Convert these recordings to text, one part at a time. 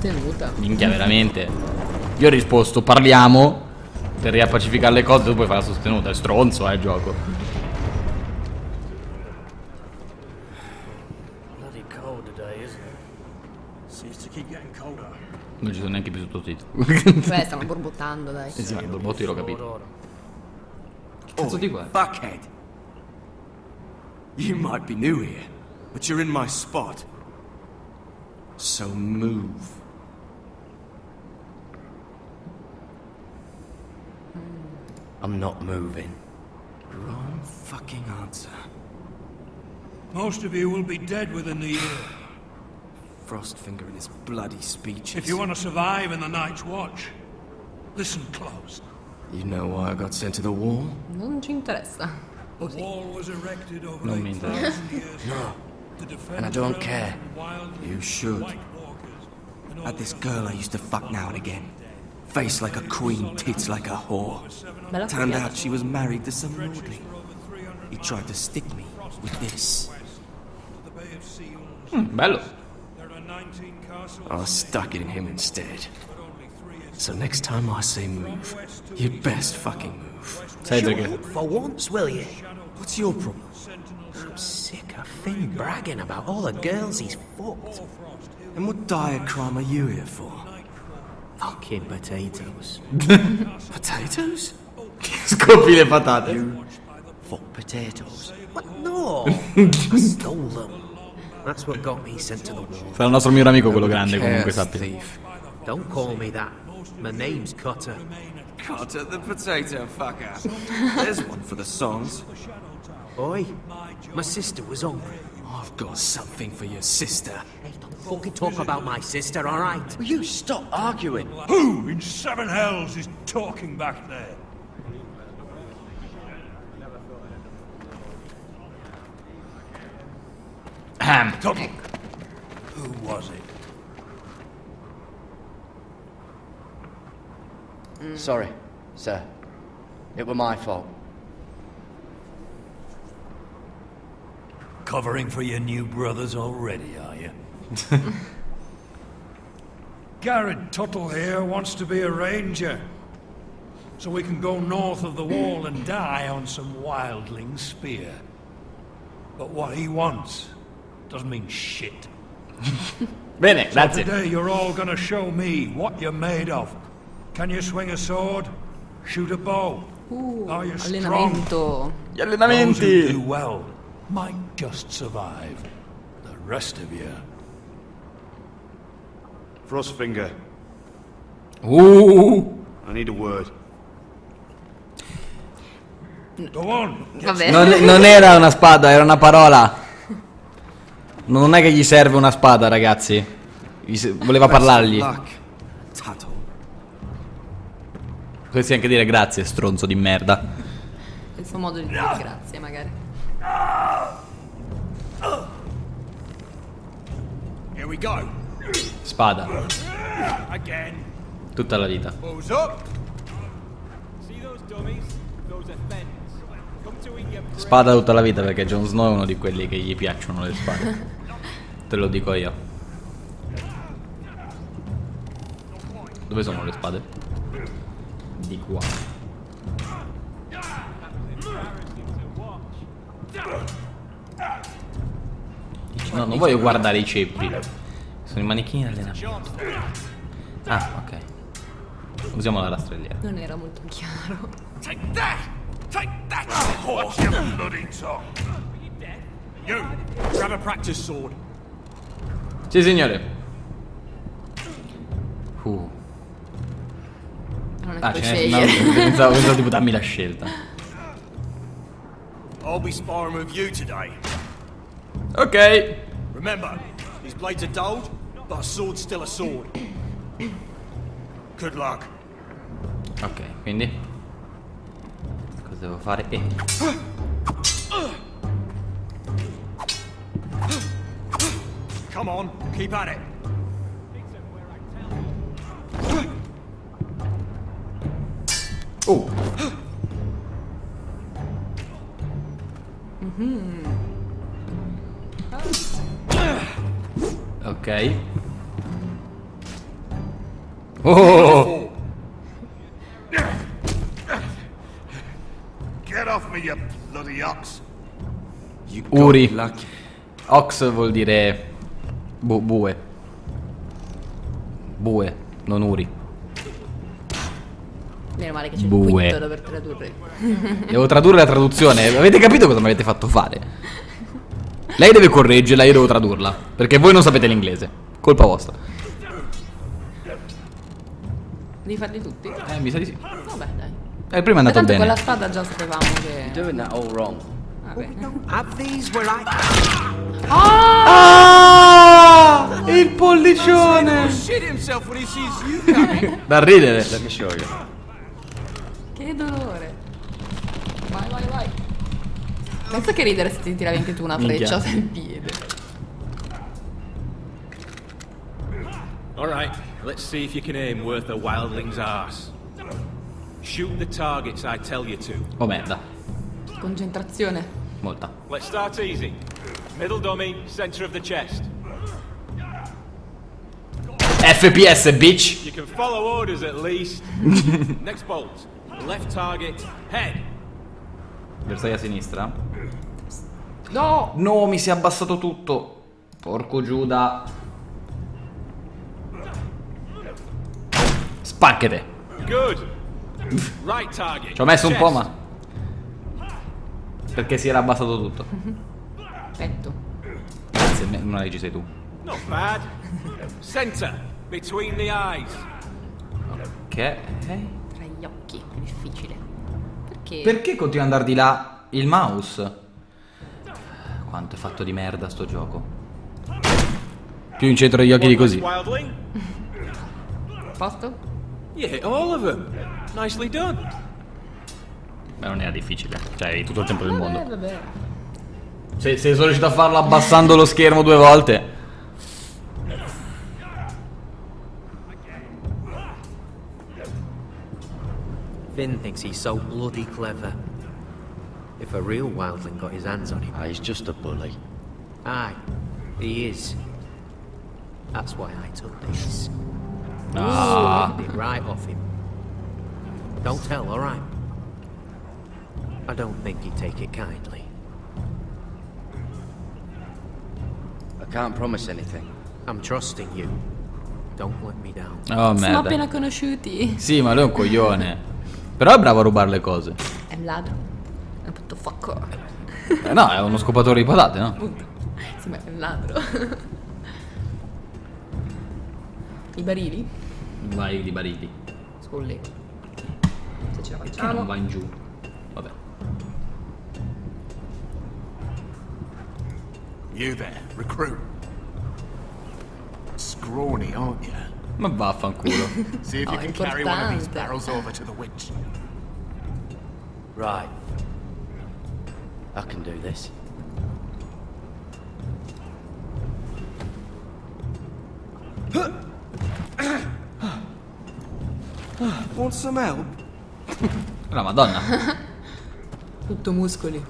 sostenuta. Minchia, veramente. Io ho risposto, parliamo per riappacificare le cose, tu puoi fare la sostenuta. È stronzo, il gioco. Non ci sono neanche più sottotitoli. Beh, stanno borbottando, dai. Sì, ma il borbotto io l'ho capito. Che cazzo di qua? Buckhead. You might be new here, but you're in my spot. So move. I'm not moving. Wrong fucking answer. Most of you will be dead within the year. Frostfinger in his bloody speeches. If you want to survive in the Night's Watch, listen close. You know why I got sent to the wall? Non ci interessa. Non mi interessa. No, and I don't care. You should. At this girl I used to fuck now and again. Face like a queen, tits like a whore. Turned out she was married to some lordly. He tried to stick me with this. Bello. I stuck it in him instead. So next time I say move, you'd best fucking move. Say it again. For once, will you? What's your problem? I'm sick of Finn bragging about all the girls he's fucked. And what dire crime are you here for? Fucking potatoes. Potatoes? Scoppi le patate. You fuck potatoes. But no! I stole them. That's what got me sent to the wall. Sarà il nostro miglior amico quello grande, comunque sappi. Don't call me that. My name's Cutter. Cutter the potato fucker. There's one for the songs. Oi, my sister was hungry. I've got something for your sister. Hey, don't fucking talk about my sister, all right? Will you stop arguing? Who in seven hells is talking back there? Who was it? Sorry, sir. It were my fault. Covering for your new brothers already, are you? Garrett Tuttle here wants to be a ranger. So we can go north of the wall and die on some wildling spear. But what he wants doesn't mean shit. Bene, so that's today it. You're all gonna show me what you're made of. Can you swing a sword? Shoot a bow? Are you strong? Gli allenamenti. Those who do well might just survive. The rest of you. Frostfinger. I need a word. Go on. Non era una spada, era una parola. Non è che gli serve una spada, ragazzi. Voleva parlargli. Potresti anche dire grazie, stronzo di merda. Il suo modo di dire grazie, magari. Here we go. Spada. Again. Tutta la vita. Spada tutta la vita, perché Jon Snow è uno di quelli che gli piacciono le spade. Te lo dico io. Dove sono le spade? Di qua. No, non voglio guardare i ceppi. Sono i manichini allenamento. Ah, ok. Usiamo la rastrelliera. Non era molto chiaro. Take that! Take that! What's your bloody tongue? You grab a practice sword. Sì, signore. Ah, ce n'è un altro. Pensavo tipo dammi la scelta. I'll be sparring with you today. Ok. Remember, these blades are dulled, but a sword's still a sword. Good luck. Ok, quindi cosa devo fare? Come on, keep at it. Oh. Ok. Oh! Get off me, you bloody ox! You Uri. Ox vuol dire bue. Bue, non Uri. Meno male che c'è il quinto per tradurre. Devo tradurre la traduzione. Avete capito cosa mi avete fatto fare? Lei deve correggerla, io devo tradurla. Perché voi non sapete l'inglese. Colpa vostra. Devi farli tutti? Mi sa di sì. Vabbè, dai. Prima è andato bene. Con la spada già sapevamo che... You're doing that all wrong. Vabbè. Ah! Il pollicione! Da ridere. Che dolore. Vai, vai, vai. Penso che ridere se ti tiravi anche tu una freccia sul piede. Alright, let's see if you can aim worth a wildling's arse. Shoot the targets I tell you to. Oh merda. Concentrazione. Molta. Let's start easy. Middle dummy, center of the chest. FPS, bitch! You can follow orders at least. Next bolt. Left target, head. Bersaglia a sinistra. No! No, mi si è abbassato tutto. Porco Giuda. Spacchete. Right. Ci ho messo un po', ma perché si era abbassato tutto. Petto. Grazie, non la leggi sei tu. Not bad. Center between the eyes. Ok. Tra gli occhi, è difficile. Perché continua ad andare di là il mouse? Quanto è fatto di merda sto gioco. Più in centro agli occhi di così. Posto? Yeah, all of them. Nicely done. Ma non era difficile, cioè hai tutto il tempo del mondo. Vabbè. Se sono riuscito a farlo abbassando lo schermo due volte. Finn thinks he's so bloody clever. If a real wildling got his hands on him... Ah, he's just a bully. Aye, he is. That's why I took this. Ah. It right off him. Don't tell, all right? I don't think he'd take it kindly. I can't promise anything. I'm trusting you. Don't let me down. Oh, merda. Sono appena conosciuti. Sì, ma lui è un coglione. Però è bravo a rubare le cose. È un ladro. È un putto fucco. No, è uno scopatore di patate, no? Sì, ma è un ladro. I barili? Vai, i barili. Scolle. Se ce la facciamo. Che non va in giù. Vabbè. You there, recruit. Scrawny, aren't you? Ma vaffanculo. See if you can carry one of these barrels over to the witch. Right. I can do this. Want some help? La Madonna. Tutto muscoli.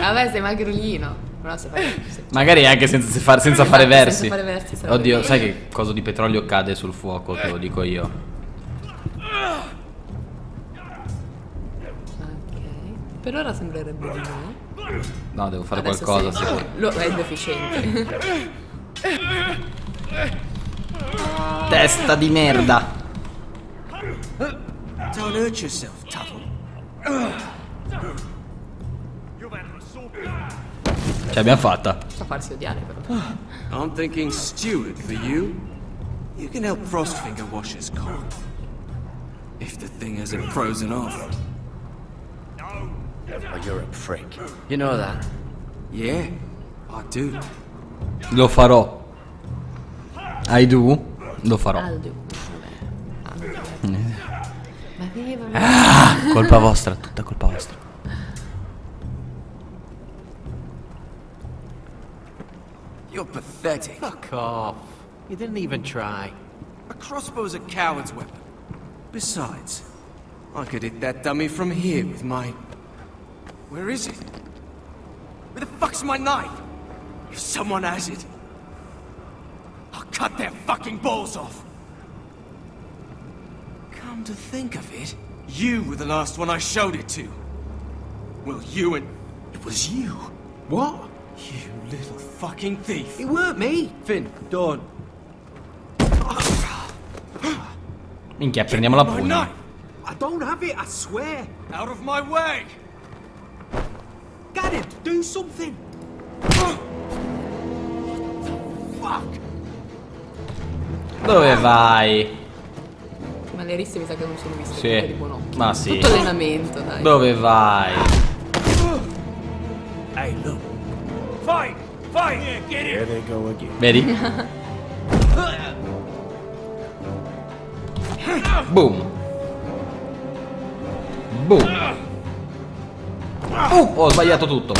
Vabbè, sei magrolino. No, magari anche senza fare versi. Senza fare versi. Oddio, sai che coso di petrolio cade sul fuoco, te lo dico io. Ok. Per ora sembrerebbe di no. No, devo fare adesso qualcosa. Sì. Lo è deficiente. Testa di merda. Don't hurt yourself, Tuttle. Ce l'abbiamo fatta. Sta farsi odiare però. I'm thinking steward for you. You can help Frostfinger wash his car. If the thing hasn't frozen off. Oh, you're a freak. You know that? Yeah, I do. Lo farò. I do. Lo farò. Colpa vostra, tutta colpa vostra. You're pathetic. Fuck off. You didn't even try. A crossbow's a coward's weapon. Besides, I could hit that dummy from here with my... Where is it? Where the fuck's my knife? If someone has it, I'll cut their fucking balls off. Come to think of it, you were the last one I showed it to. Well, you and... It was you. What? You little fucking thief. It weren't me. Finn, Dawn. Minchia, prendiamo la pugna. I don't have it, I swear. Out of my way. Garrett, do something. What the fuck? Dove vai? Ma le risse mi sa che non sono viste. Sì. Tipo no. Ma sì. Tutto allenamento, dai. Dove vai? Hey, look. Fight! Fight! Yeah, get it. There they go again. Vedi? Boom. Boom. Ho sbagliato tutto.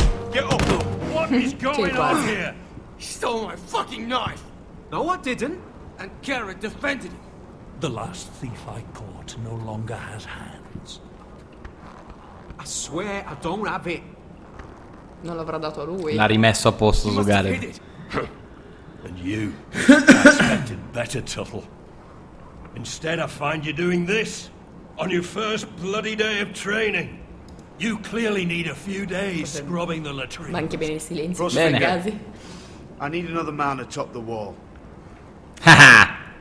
What is going on here? He stole my fucking knife. No, I didn't. And Garrett defended him. The last thief I caught no longer has hands. I swear I don't have it. Non l'avrà dato a lui. L'ha rimesso a posto su Garrett. And you, I expected better, Tuttle. Instead, I find you doing this on your first bloody day of training. You clearly need a few days scrubbing the latrine. Ma anche bene il silenzio. Bene. I need another man atop the wall.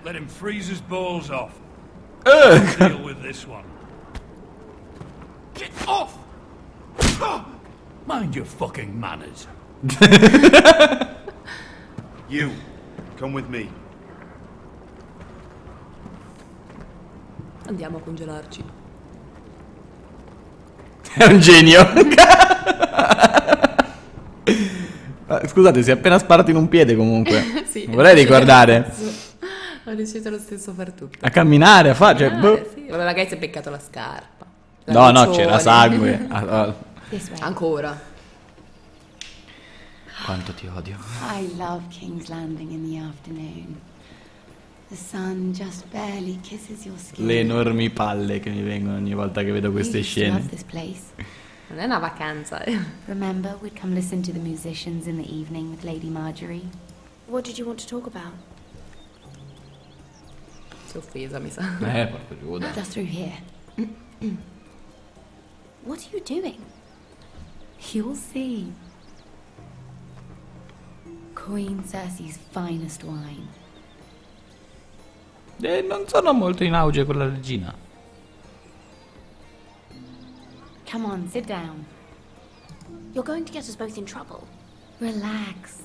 Let him freeze his balls off. We'll deal with this one. Get off! Mind your fucking manners. You, come with me. Andiamo a congelarci. È un genio. Scusate, si è appena sparato in un piede comunque. Sì, vorrei ricordare. Ho riuscito lo stesso a far tutto. A camminare, a fare. Cioè, sì. Vabbè, magari si è beccato la scarpa. La no, c'era sangue. Ancora. Quanto ti odio. I love King's Landing in the afternoon. The sun just barely kisses your skin. Le enormi palle che mi vengono ogni volta che vedo queste scene. Non è una vacanza. Remember, we'd come listen to the musicians in the evening with Lady Marjorie. What did you want to talk about? Si è offesa, mi sa. Porco giuda. Just through here. What are you doing? You'll see. Queen Cersei's finest wine. Non sono molto in auge con la regina. Come on, sit down. You're going to get us both in trouble. Relax.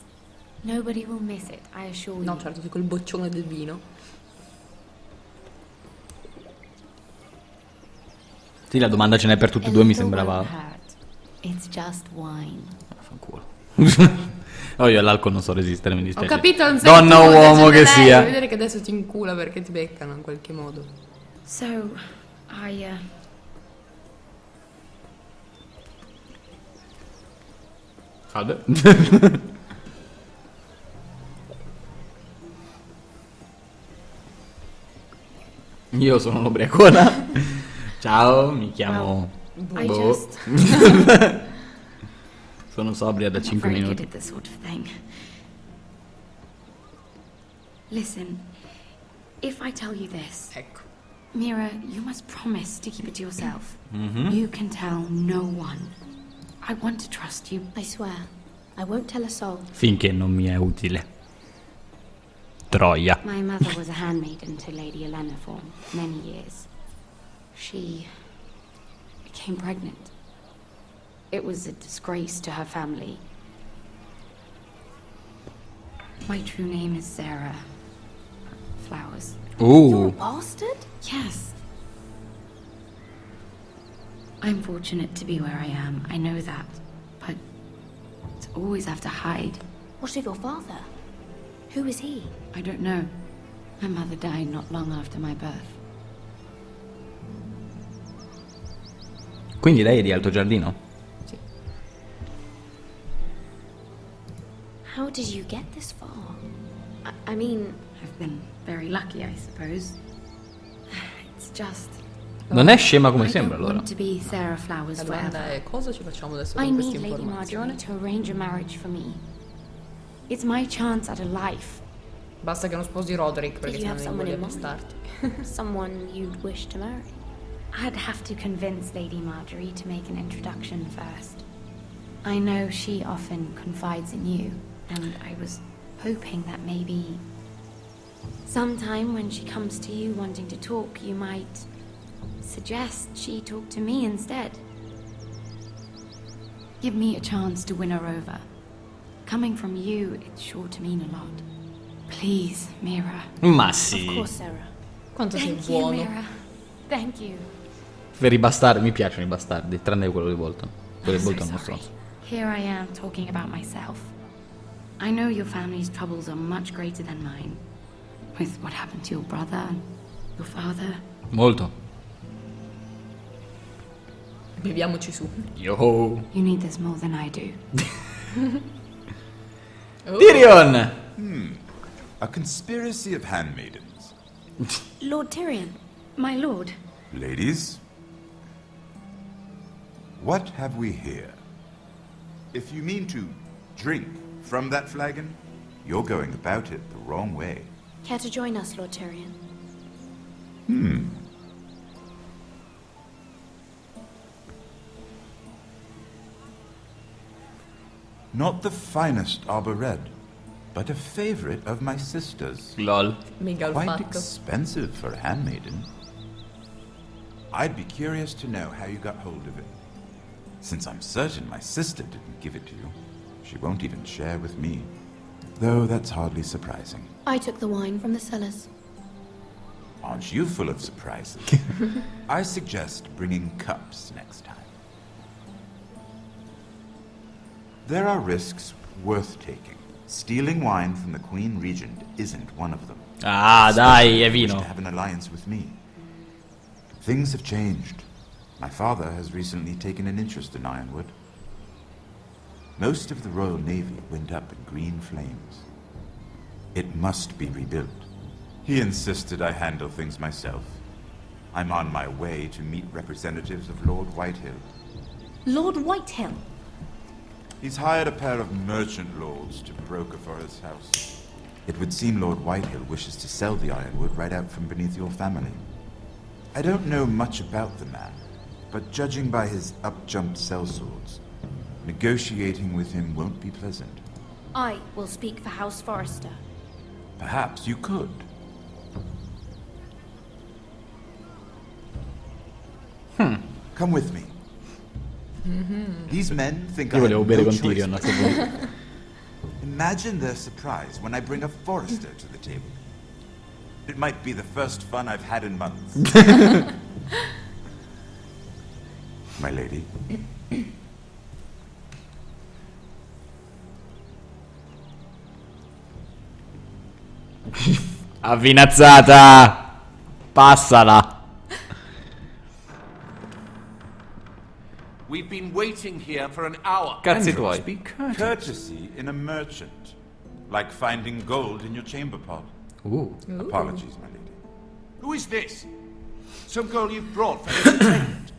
Nobody will miss it, I assure you. No, certo, sei col boccione del vino. Sì, la domanda ce n'è per tutti e due, mi sembrava. It's just wine. Fanculo. Oh, io all'alcol non so resistere, mi dispiace. Ho capito, non sei donna o uomo che sia. Devi vedere che adesso ti incula perché ti beccano in qualche modo. So, Salve. Io sono l'ubriacona. Ciao, mi chiamo... Sono sobria da 5 minuti. Listen, if I tell you this, Mira, you must promise to keep it to yourself. You can tell no one. I want to trust you. I swear, I won't tell a soul. Finché non mi è utile. Troia. My mother was a handmaiden to Lady Elena for many years. She became pregnant. It was a disgrace to her family. My true name is Sera Flowers. Ooh. You're a bastard? Yes. I'm fortunate to be where I am. I know that. But to always have to hide. What of your father? Who is he? I don't know. My mother died not long after my birth. Quindi lei è di Alto Giardino? How did you get this far? I mean, I've been very lucky, I suppose. It's just. Non è scema come sembra, allora. Cosa ci facciamo adesso con questa informazione? I need Lady Marjorie to arrange a marriage for me. It's my chance at a life. Basta che non sposi Rodrik perché se non voglio bastardi. Someone you'd wish to marry. I'd have to convince Lady Marjorie to make an introduction first. I know she often confides in you, and I was hoping that maybe sometime when she comes to you wanting to talk, you might suggest she talk to me instead. Give me a chance to win her over. Coming from you, it's sure to mean a lot. Please, Mira. Ma sì. Of course, Sarah. Quanto sei buono. Mira. Thank you. Per i bastardi, mi piacciono i bastardi, tranne quello di Bolton. Quello di Bolton è uno stronzo. Here I am talking about myself. I know your family's troubles are much greater than mine. With what happened to your brother and your father. Molto. Beviamoci su. Yo. You need this more than I do. Oh. Tyrion. A conspiracy of handmaidens. Lord Tyrion, my lord. Ladies, what have we here? If you mean to drink from that flagon, you're going about it the wrong way. Care to join us, Lord Tyrion? Not the finest Arbor red, but a favorite of my sister's. Lol. Quite expensive for a handmaiden. I'd be curious to know how you got hold of it. Since I'm certain my sister didn't give it to you, she won't even share with me. Though that's hardly surprising. I took the wine from the cellars. Aren't you full of surprises? I suggest bringing cups next time. There are risks worth taking. Stealing wine from the Queen Regent isn't one of them. Ah, dai, è vino. To have an alliance with me. Things have changed. My father has recently taken an interest in Ironwood. Most of the Royal Navy went up in green flames. It must be rebuilt. He insisted I handle things myself. I'm on my way to meet representatives of Lord Whitehill. Lord Whitehill? He's hired a pair of merchant lords to broker for his house. It would seem Lord Whitehill wishes to sell the Ironwood right out from beneath your family. I don't know much about the man, but judging by his up-jumped sellswords, negotiating with him won't be pleasant. I will speak for House Forrester. Perhaps you could. Come with me. These men think I have no choice. Imagine their surprise when I bring a Forrester to the table. It might be the first fun I've had in months. My lady. Avvinazzata! Passala! We've been waiting here for an hour. Cazzi tuoi. Courtesy in a merchant. Like finding gold in your chamber pot. Ooh. Apologies, my lady. Who is this? Some girl you've brought for entertainment.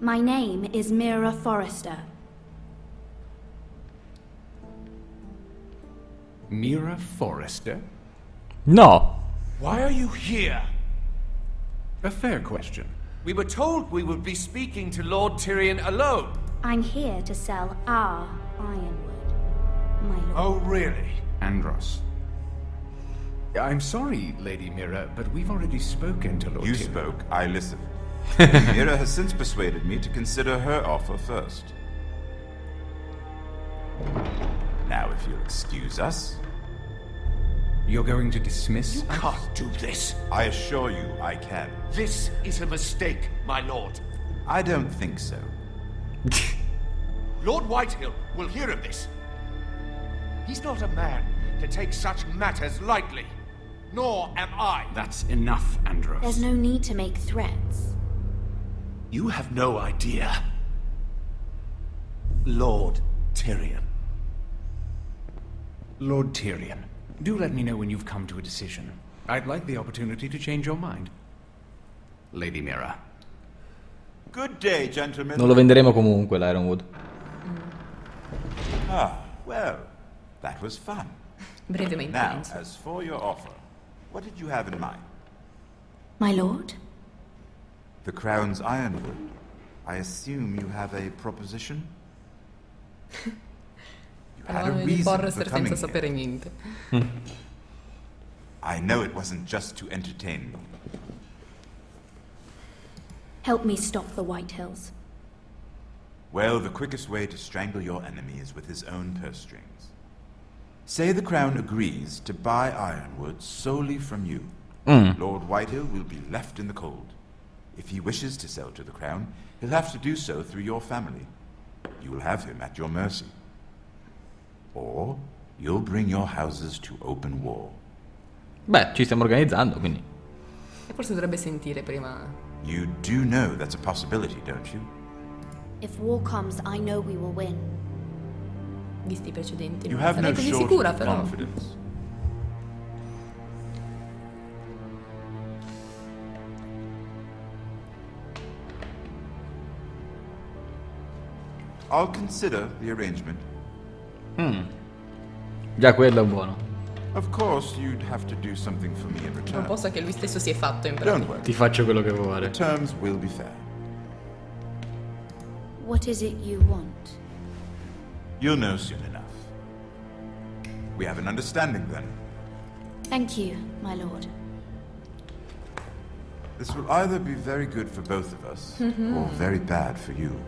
My name is Mira Forrester. Mira Forrester? No. Why are you here? A fair question. We were told we would be speaking to Lord Tyrion alone. I'm here to sell our Ironwood, my lord. Oh, really? Andros. I'm sorry, Lady Mira, but we've already spoken to Lord Tyrion. You spoke, I listened. Mira has since persuaded me to consider her offer first. Now, if you'll excuse us... You're going to dismiss? You can't do this. I assure you I can. This is a mistake, my lord. I don't think so. Lord Whitehill will hear of this. He's not a man to take such matters lightly. Nor am I. That's enough, Andros. There's no need to make threats. You have no idea. Lord Tyrion. Lord Tyrion. Do let me know when you've come to a decision. I'd like the opportunity to change your mind. Lady Mira. Good day, gentlemen. Non lo venderemo comunque l'Ironwood. Ah, well. That was fun. Brevemente. Now, as for your offer, what did you have in mind? My lord? The Crown's Ironwood. I assume you have a proposition? You had a reason for coming here. I know it wasn't just to entertain me. Help me stop the Whitehills. Well, the quickest way to strangle your enemy is with his own purse strings. Say the Crown agrees to buy Ironwood solely from you. Lord Whitehill will be left in the cold. If he wishes to sell to the Crown, he'll have to do so through your family. You will have him at your mercy. Or you'll bring your houses to open war. Beh, ci stiamo organizzando, quindi. E forse dovrebbe sentire prima. You do know that's a possibility, don't you? If war comes, I know we will win. Visti I precedenti, non sarei così sicura, però. I'll consider the arrangement. Già quello è buono. Of course, you'd have to do something for me in return. Proposta che lui stesso si è fatto in pratica. Ti faccio quello che vuole. The terms will be fair. What is it you want? You'll know soon enough. We have an understanding then. Thank you, my lord. This will either be very good for both of us, or very bad for you.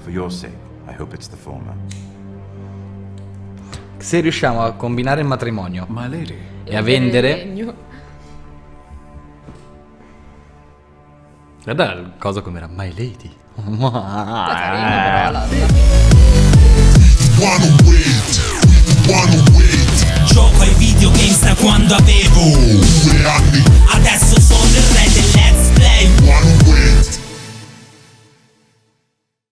For your sake, I hope it's the former. Se riusciamo a combinare il matrimonio e a vendere. Guarda la cosa com'era, My Lady. Gioco ai videogames da quando avevo